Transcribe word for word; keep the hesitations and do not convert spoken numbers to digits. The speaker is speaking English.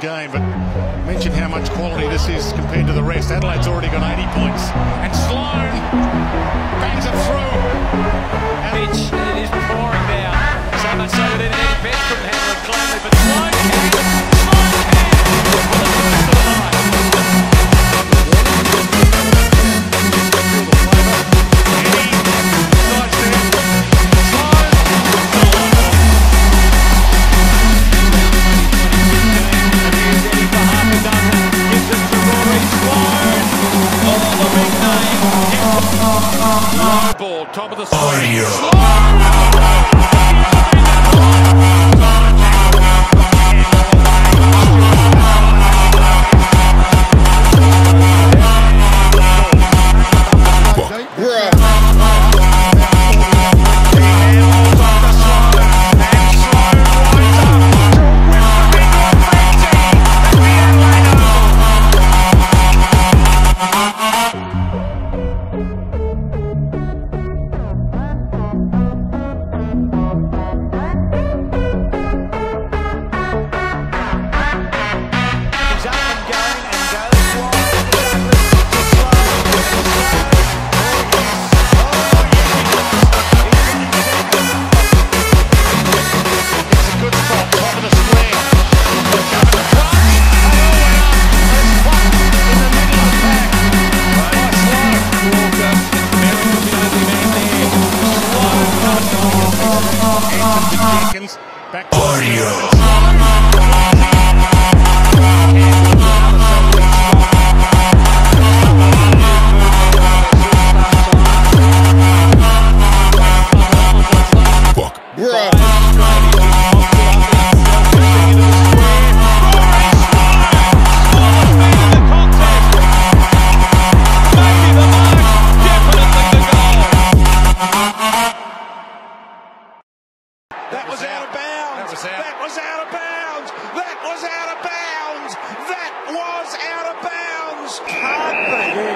Game, but mention how much quality this is compared to the rest. Adelaide's already got eighty points, and Sloane bangs it through. Pitch, it is pouring down. So much so that Eddie Betts couldn't handle it cleanly, but Sloane can do it. Low ball, top of the screen. Back to That was out of bounds. That was out of bounds. That was out of bounds. That was out of bounds. Can't be.